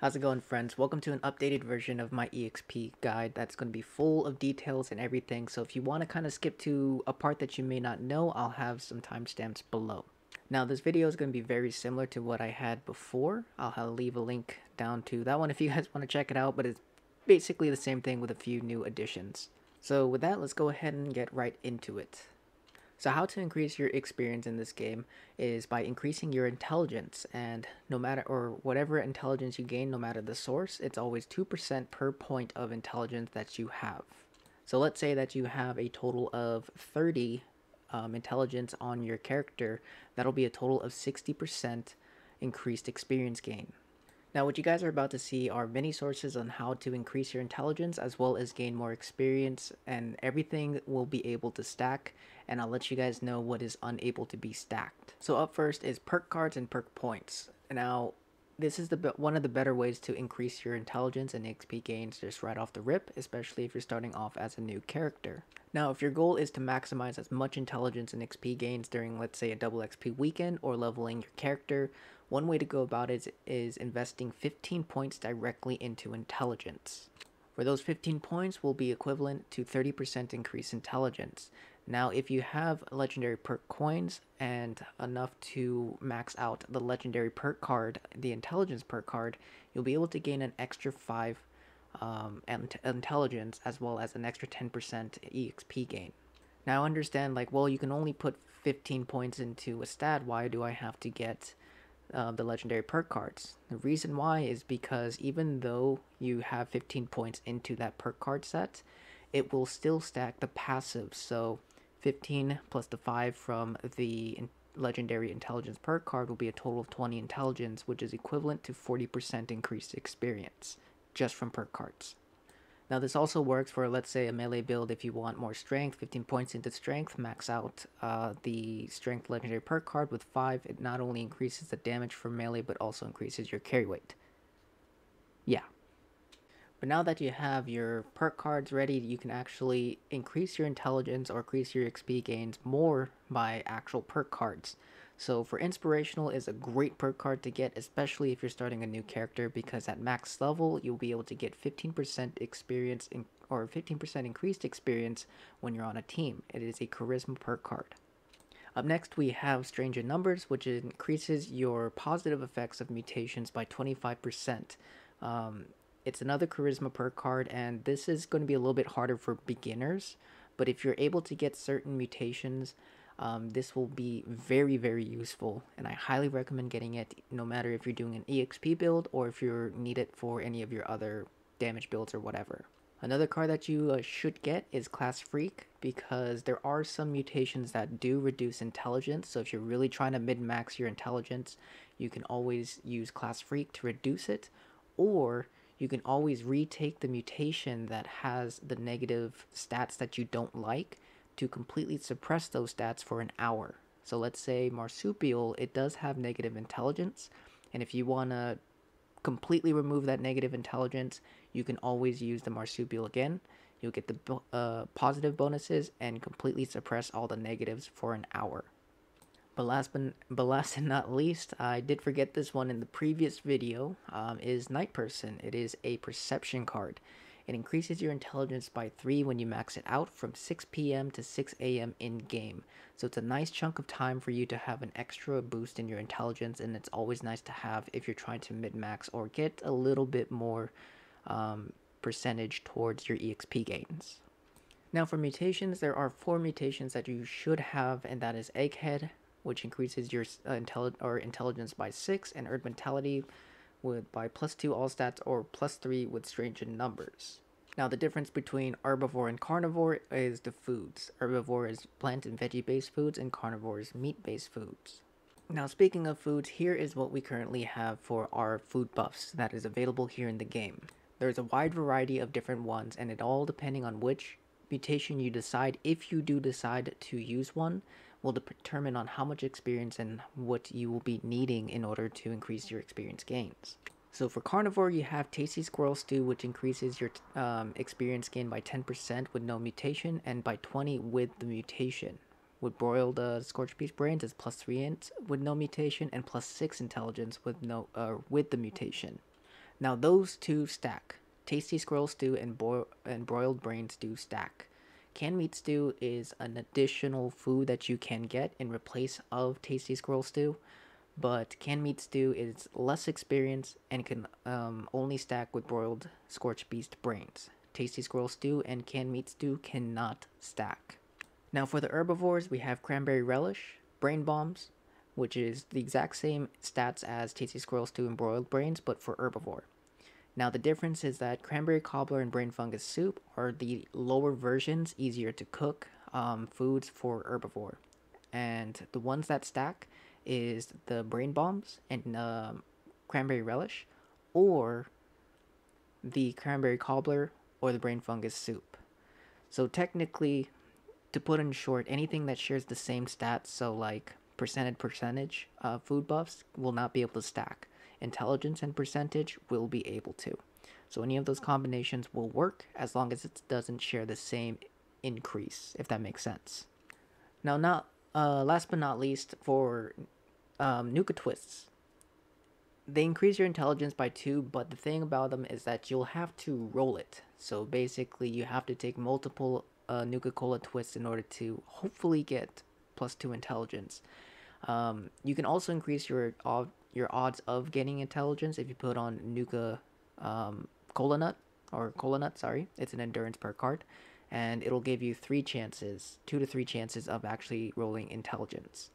How's it going, friends? Welcome to an updated version of my EXP guide that's going to be full of details and everything, so if you want to kind of skip to a part that you may not know, I'll have some timestamps below. Now this video is going to be very similar to what I had before. I'll leave a link down to that one if you guys want to check it out, but it's basically the same thing with a few new additions. So with that, let's go ahead and get right into it. So how to increase your experience in this game is by increasing your intelligence, and whatever intelligence you gain, no matter the source, it's always 2% per point of intelligence that you have. So let's say that you have a total of 30 intelligence on your character. That'll be a total of 60% increased experience gain. Now what you guys are about to see are many sources on how to increase your intelligence as well as gain more experience, and everything will be able to stack, and I'll let you guys know what is unable to be stacked. So up first is perk cards and perk points. Now this is one of the better ways to increase your intelligence and XP gains just right off the rip, especially if you're starting off as a new character. Now if your goal is to maximize as much intelligence and XP gains during, let's say, a double XP weekend or leveling your character, one way to go about it is investing 15 points directly into intelligence. For those 15 points will be equivalent to 30% increased intelligence. Now if you have legendary perk coins and enough to max out the legendary perk card, the intelligence perk card, you'll be able to gain an extra 5 intelligence as well as an extra 10% EXP gain. Now understand, like, well, you can only put 15 points into a stat, why do I have to get the legendary perk cards? The reason why is because even though you have 15 points into that perk card set, it will still stack the passives. So 15 plus the 5 from the legendary intelligence perk card will be a total of 20 intelligence, which is equivalent to 40% increased experience just from perk cards. Now this also works for, let's say, a melee build. If you want more strength, 15 points into strength, max out the strength legendary perk card with 5. It not only increases the damage for melee, but also increases your carry weight. Yeah. But now that you have your perk cards ready, you can actually increase your intelligence or increase your XP gains more by actual perk cards. So for Inspirational is a great perk card to get, especially if you're starting a new character, because at max level, you'll be able to get 15% experience or 15% increased experience when you're on a team. It is a charisma perk card. Up next, we have Strange in Numbers, which increases your positive effects of mutations by 25%. It's another charisma perk card, and this is going to be a little bit harder for beginners, but if you're able to get certain mutations, this will be very, very useful, and I highly recommend getting it no matter if you're doing an EXP build or if you need it for any of your other damage builds or whatever. Another card that you should get is Class Freak, because there are some mutations that do reduce intelligence, so if you're really trying to mid-max your intelligence, you can always use Class Freak to reduce it, or you can always retake the mutation that has the negative stats that you don't like to completely suppress those stats for an hour. So let's say Marsupial, it does have negative intelligence, and if you want to completely remove that negative intelligence, you can always use the Marsupial again. You'll get the positive bonuses and completely suppress all the negatives for an hour. But last and not least, I did forget this one in the previous video, is Night Person. It is a perception card. It increases your intelligence by 3 when you max it out from 6 p.m. to 6 a.m. in game. So it's a nice chunk of time for you to have an extra boost in your intelligence, and it's always nice to have if you're trying to mid-max or get a little bit more percentage towards your EXP gains. Now for mutations, there are 4 mutations that you should have, and that is Egghead, which increases your intelligence by 6, and Herd Mentality by +2 all stats or +3 with Strange in Numbers. Now the difference between Herbivore and Carnivore is the foods. Herbivore is plant and veggie based foods, and Carnivore is meat based foods. Now speaking of foods, here is what we currently have for our food buffs that is available here in the game. There's a wide variety of different ones, and it all depending on which mutation you decide, if you do decide to use one, will determine on how much experience and what you will be needing in order to increase your experience gains. So for Carnivore, you have Tasty Squirrel Stew, which increases your experience gain by 10% with no mutation and by 20 with the mutation. With Broiled Scorched Beast Brains, it's +3 int with no mutation and +6 intelligence with the mutation. Now those two stack. Tasty Squirrel Stew and Broiled Brain Stew stack. Canned Meat Stew is an additional food that you can get in replace of Tasty Squirrel Stew, but Canned Meat Stew is less experienced and can only stack with Broiled Scorched Beast Brains. Tasty Squirrel Stew and Canned Meat Stew cannot stack. Now for the herbivores, we have Cranberry Relish, Brain Bombs, which is the exact same stats as Tasty Squirrel Stew and Broiled Brains, but for herbivore. Now the difference is that Cranberry Cobbler and Brain Fungus Soup are the lower versions, easier to cook foods for herbivore. And the ones that stack is the Brain Bombs and Cranberry Relish, or the Cranberry Cobbler or the Brain Fungus Soup. So technically, to put in short, anything that shares the same stats, so like percentage food buffs, will not be able to stack. Intelligence and percentage will be able to. So any of those combinations will work as long as it doesn't share the same increase, if that makes sense. Now, last but not least, for Nuka Twists. They increase your intelligence by 2, but the thing about them is that you'll have to roll it. So basically, you have to take multiple Nuka-Cola Twists in order to hopefully get plus 2 intelligence. You can also increase your odds of getting intelligence if you put on Nuka Cola Nut, or Cola Nut, sorry. It's an endurance per card, and it'll give you 2 to 3 chances of actually rolling intelligence.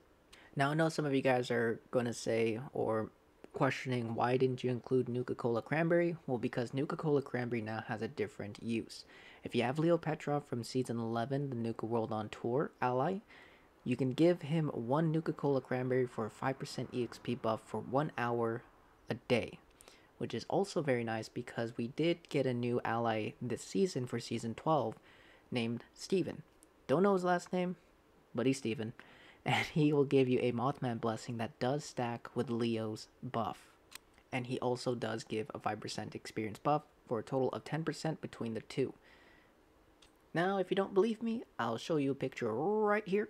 Now, I know some of you guys are going to say, or questioning, why didn't you include Nuka-Cola Cranberry? Well, because Nuka-Cola Cranberry now has a different use. If you have Leo Petrov from Season 11, the Nuka World on Tour ally, you can give him 1 Nuka-Cola Cranberry for a 5% EXP buff for 1 hour a day, which is also very nice because we did get a new ally this season for Season 12 named Steven. Don't know his last name, but he's Steven. And he will give you a Mothman Blessing that does stack with Leo's buff. And he also does give a 5% experience buff for a total of 10% between the two. Now, if you don't believe me, I'll show you a picture right here.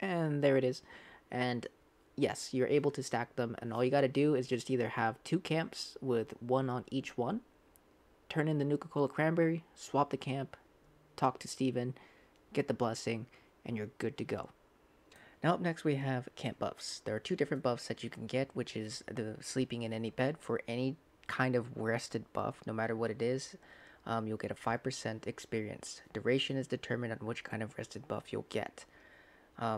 And there it is. And yes, you're able to stack them, and all you gotta do is just either have 2 camps with 1 on each one, turn in the Nuka-Cola Cranberry, swap the camp, talk to Steven, get the blessing, and you're good to go. Now up next we have camp buffs. There are 2 different buffs that you can get, which is the sleeping in any bed for any kind of rested buff, no matter what it is. You'll get a 5% experience. Duration is determined on which kind of rested buff you'll get.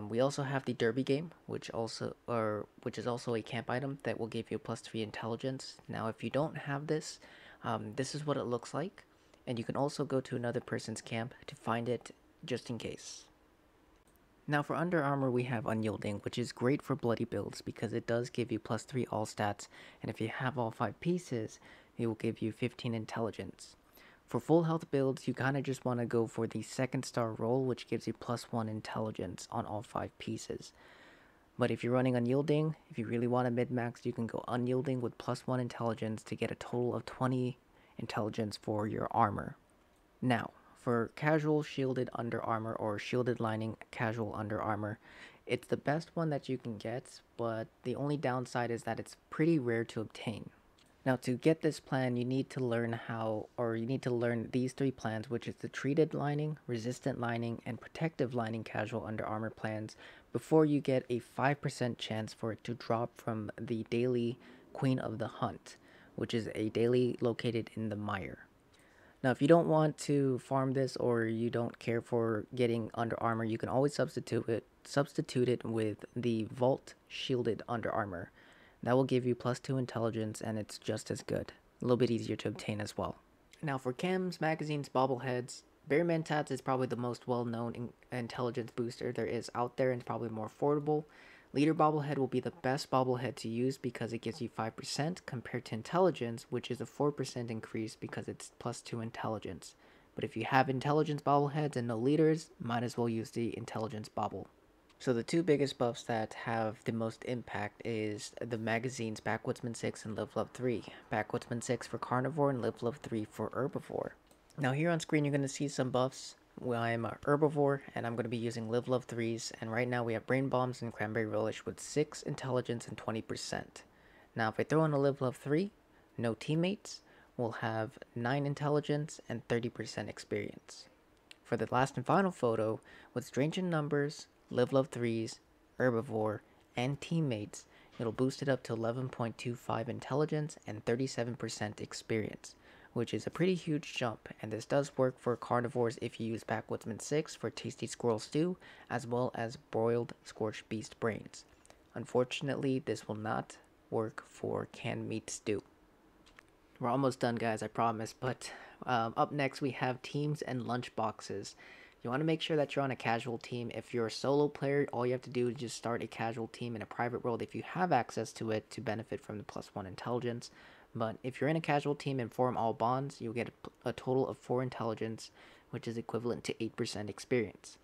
We also have the Derby game, which is also a camp item that will give you a plus 3 intelligence. Now, if you don't have this, this is what it looks like, and you can also go to another person's camp to find it just in case. Now, for Under Armour, we have Unyielding, which is great for bloody builds because it does give you plus 3 all stats, and if you have all 5 pieces, it will give you 15 intelligence. For full health builds, you kind of just want to go for the 2nd star roll, which gives you plus 1 intelligence on all 5 pieces. But if you're running Unyielding, if you really want to mid-max, you can go Unyielding with plus 1 intelligence to get a total of 20 intelligence for your armor. Now, for casual shielded Under Armor, or shielded lining casual Under Armor, it's the best one that you can get, but the only downside is that it's pretty rare to obtain. Now, to get this plan, you need to learn these 3 plans, which is the treated lining, resistant lining, and protective lining casual Under Armour plans, before you get a 5% chance for it to drop from the daily Queen of the Hunt, which is a daily located in the mire. Now, if you don't want to farm this, or you don't care for getting Under Armour, you can always substitute it with the vault shielded Under Armour. That will give you plus 2 intelligence, and it's just as good. A little bit easier to obtain as well. Now for chems, magazines, bobbleheads, Bearman Tats is probably the most well-known intelligence booster there is out there, and probably more affordable. Leader Bobblehead will be the best bobblehead to use because it gives you 5% compared to intelligence, which is a 4% increase because it's plus 2 intelligence. But if you have intelligence bobbleheads and no leaders, might as well use the intelligence bobble. So the 2 biggest buffs that have the most impact is the magazines Backwoodsman 6 and Live Love 3. Backwoodsman 6 for Carnivore and Live Love 3 for Herbivore. Now here on screen you're going to see some buffs. I am a Herbivore, and I'm going to be using Live Love 3s, and right now we have Brain Bombs and Cranberry Relish with 6 intelligence and 20%. Now if I throw in a Live Love 3, no teammates, will have 9 intelligence and 30% experience. For the last and final photo, with Strange in Numbers, Live Love 3s, Herbivore, and teammates, it'll boost it up to 11.25 intelligence and 37% experience, which is a pretty huge jump, and this does work for carnivores if you use Backwoodsman 6 for Tasty Squirrel Stew, as well as Broiled Scorched Beast Brains. Unfortunately, this will not work for Canned Meat Stew. We're almost done, guys, I promise, but up next we have teams and lunch boxes. You want to make sure that you're on a casual team. If you're a solo player, all you have to do is just start a casual team in a private world if you have access to it to benefit from the +1 intelligence. But if you're in a casual team and form all bonds, you'll get a total of 4 intelligence, which is equivalent to 8% experience.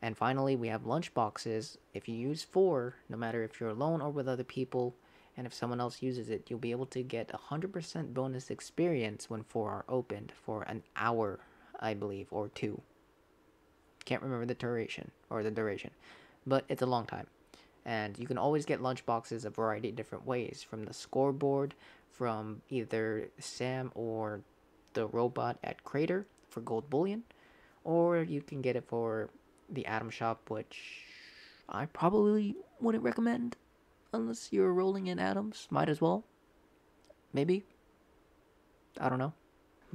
And finally, we have lunch boxes. If you use 4, no matter if you're alone or with other people, and if someone else uses it, you'll be able to get 100% bonus experience when 4 are opened for an hour, I believe, or 2. Can't remember the duration, but it's a long time. And you can always get lunch boxes a variety of different ways, from the scoreboard, from either Sam or the robot at Crater for gold bullion, or you can get it for the Atom Shop, which I probably wouldn't recommend unless you're rolling in atoms. Might as well, maybe, I don't know.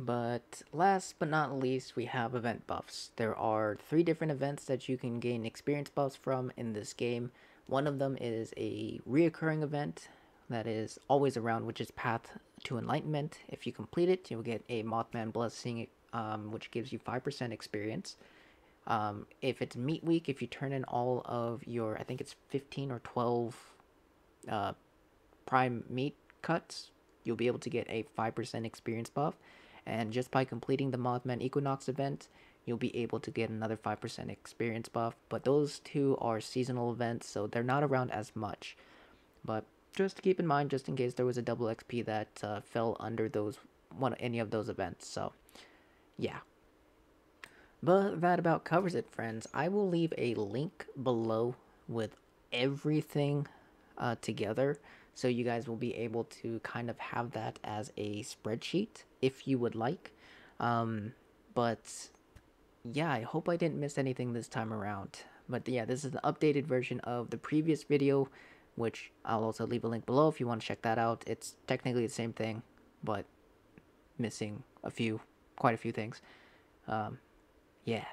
But last but not least, we have event buffs. There are 3 different events that you can gain experience buffs from in this game. One of them is a reoccurring event that is always around, which is Path to Enlightenment. If you complete it, you'll get a Mothman Blessing, which gives you 5% experience. If it's Meat Week, if you turn in all of your, I think it's 15 or 12 prime meat cuts, you'll be able to get a 5% experience buff. And just by completing the Mothman Equinox event, you'll be able to get another 5% experience buff. But those 2 are seasonal events, so they're not around as much. But just to keep in mind, just in case there was a double XP that fell under any of those events. So, yeah. But that about covers it, friends. I will leave a link below with everything together, so you guys will be able to kind of have that as a spreadsheet if you would like. But yeah, I hope I didn't miss anything this time around. But yeah, this is the updated version of the previous video, which I'll also leave a link below if you want to check that out. It's technically the same thing, but missing quite a few things. Yeah.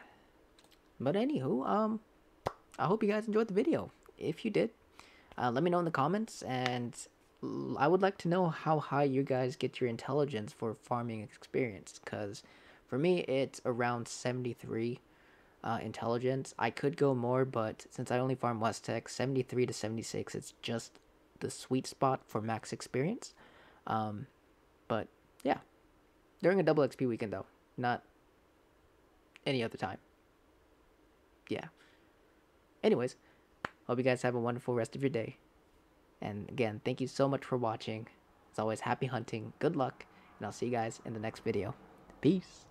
But anywho, I hope you guys enjoyed the video. If you did, let me know in the comments, and I would like to know how high you guys get your intelligence for farming experience, because for me it's around 73 intelligence. I could go more, but since I only farm West Tech, 73 to 76 it's just the sweet spot for max experience. But yeah, during a double XP weekend though, not any other time. Yeah, anyways, hope you guys have a wonderful rest of your day. And again, thank you so much for watching. As always, happy hunting, good luck, and I'll see you guys in the next video. Peace!